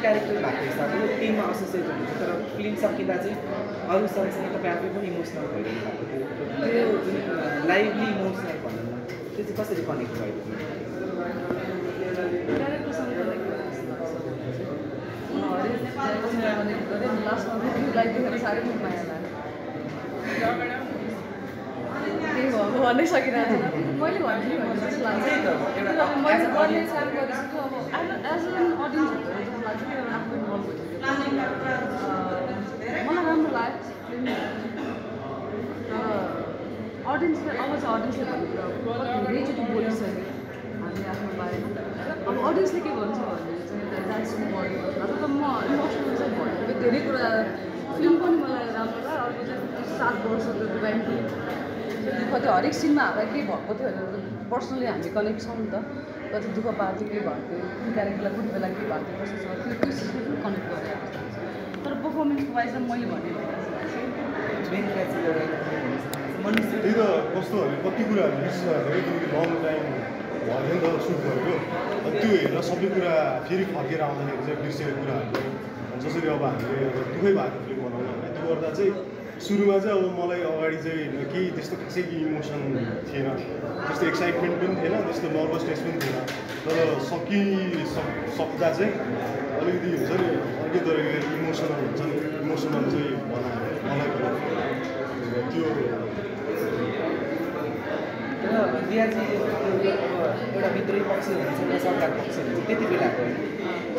character like the team associated feelings of emotional lively emotional it's कसरी connect audience में आवाज़ audience ले बनी था, बहुत रेज़ तो बोली सके, आने आपने बारे में, अब audience ले क्या बोल सकते हैं, जैसे dance बॉडी, अब तो हम emotional से बॉडी, तो तेरी पूरा film को नहीं मिला राम का, और मुझे 7 वर्ष हो गए बैंडी, तो तो और एक scene में आ गया कि बहुत है ना, personally हमें connection था, तो दुखा बात की बात है, character लगभग बेला की बात है, बस और फिर कुछ connect हो गया, तो performance वाइज़ हम मौली बने त्यही त कस्तो भने कति कुराहरु मिस भयो किनकि लङ टाइम भयो नि त सुट गरेको अनि त्यो हेरेर सबै कुरा फेरि फर्केर आउँदैन एक्ज्याक्ट बिर्सेको कुराहरु जसरी अब हामीले दुखै भएको फिल्म बनाउनु भने त्यो गर्दा चाहिँ सुरुमा चाहिँ अब मलाई अगाडि चाहिँ केही त्यस्तो खासै इमोसन थिएन त्यस्तो एक्साइटमेन्ट पनि थिएन त्यस्तो नर्भसनेस पनि थिएन तर सक्दा चाहिँ अलिकति हुन्छ नि अर्कै तरिकाले इमोसनल हुन्छ नि इमोसनल चाहिँ बनायो बिहाजी एउटा भित्री पक्ष हुन्छ एउटा सरकार पक्ष हुन्छ त्यति बेलाको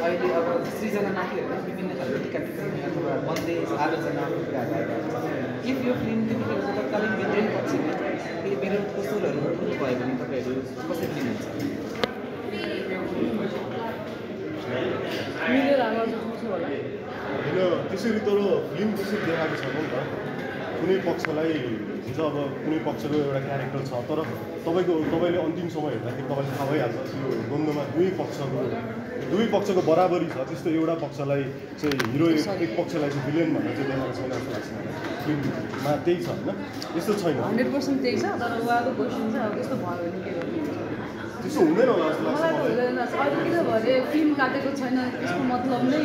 अहिले अब सृजना नाकीहरूले विभिन्न खालका टिप्पणी अथवा बन्देज आलोचनाहरू गरिरहेका छन् इफ यो फिल्म देखिरहेको छ तत्कालीन भित्री पक्षले यो विरोधको सुरहरू पनि भयो भने तपाईहरु कसरी लिनुहुन्छ मिलेर आवाज उठ्छ होला हैन त्यसरी तर फिल्म कसरी देखाएको छ नि त कुनै पक्षलाई हुन्छ अब कुनै पक्षको एउटा क्यारेक्टर छ तर तपाईको तपाईले अन्तिम समय हेर्दाखेरि तपाईलाई थाहा भइहाल्छ त्यो द्वन्द्वमा दुई पक्षको बराबरी छ त्यस्तो एउटा पक्षलाई चाहिँ हिरो एक पक्षलाई चाहिँ भिलेन भनेर चाहिँ देखाएको छैन जस्तो लाग्छ फिल्ममा त्यही छ हैन त्यस्तो छैन 100% त्यही छ तर उहाँको क्वेशन चाहिँ अब त्यस्तो भयो भने के गर्नु त्यस्तो हुँदैन होला जस्तो लाग्छ मलाई किनभने फिल्म काटेको छैन त्यसको मतलब नै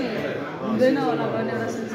हुँदैन होला भन्ने एउटा सेन्स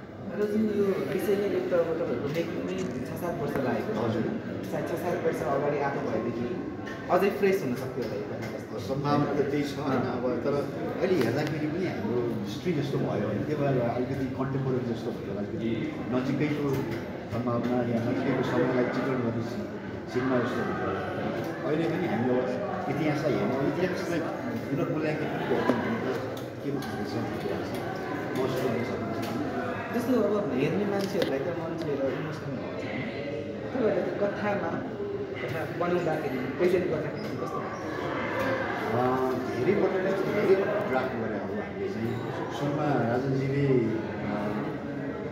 अगर जो विषय में एक तरह मतलब लेकिन मैं 6-7 वर्ष लायक हूँ सात वर्ष अगले आप लोग आए देखिए और एक फ्रेश होना सकते हो लाइक सम्मान के तेज हाँ ना वो तरह अली है ना कि नहीं है वो हिस्ट्री जस्तो बायो इनके बारे अलग ही कंटेम्पोरेरी जस्तो बायो अलग ही नॉचिके तो सम्मान ना या नॉचिके को सामने लाइक चिकन वाली सिग्मा जस्तो बायो और This is about many months here, like a month here, almost a month. So, I got time now. One is back in the patient got back in the customer. Very important, very drug. So, Rajanjivi,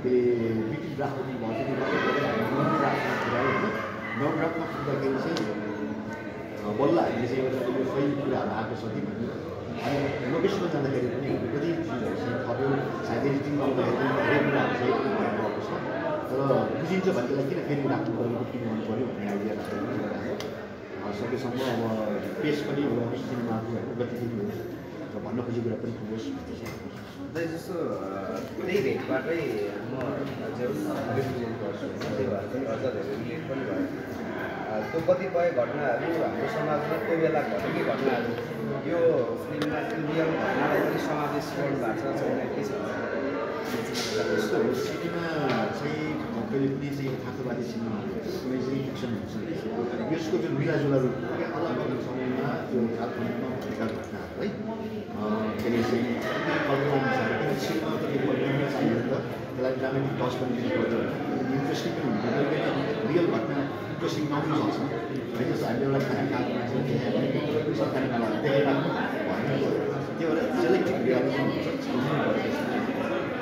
the big drug of the body, no drug of the cancer. Bolla, you say, you find you are half a sort of. अनि लोकेशनमा जाँदाखेरि पनि कति चिजहरू थप्यो सायद editing गर्दाखेरि धेरै कुरा चाहिँ भएको छ तर बुझिन्छ भन्नेलाई किन फेरि राख्नुपर्ने किन मनपर्यो भन्ने आइडिया राख्नु सकेसम्म अब पेस पनि हो सिनेमा गतिविधि हो र भन्न खोजेको कुरा पनि होस् जस्तो त्यही भेटबाटै म रिप्रेजेन्ट गर्छु त्यही भएर चाहिँ अझ धेरै रिलेट पनि भयो त्यो कतिपय घटनाहरू हाम्रो समाजमा कोही बेला घटेकै घटनाहरू यो फिल्ममा रियल घटनालाई पनि समाजले स्वर भएको छ के छ यस्तो हो सिनेमा चाहिँ कहिले पनि चाहिँ यथार्थवादी सिनेमा कुनै चाहिँ फिक्सन हुन्छ यसको चाहिँ मिलाजुला रूप अलग अलग समयमा त्यो काल्पनिकमा भएका घटनाहरू है त्यसले चाहिँ कल्पना अनुसार सिनेमा चाहिँ त्यसलाई ड्रामेटिक टच पनि दिनुपर्छ इन्ट्रेस्टिङ हुन्छ रियल घटना इन्ट्रेस्टिङ नहुन सक्छ Jadi saya bilang kan kalau macam ni, kalau kan kalau dia nak, dia orang selektif dia orang.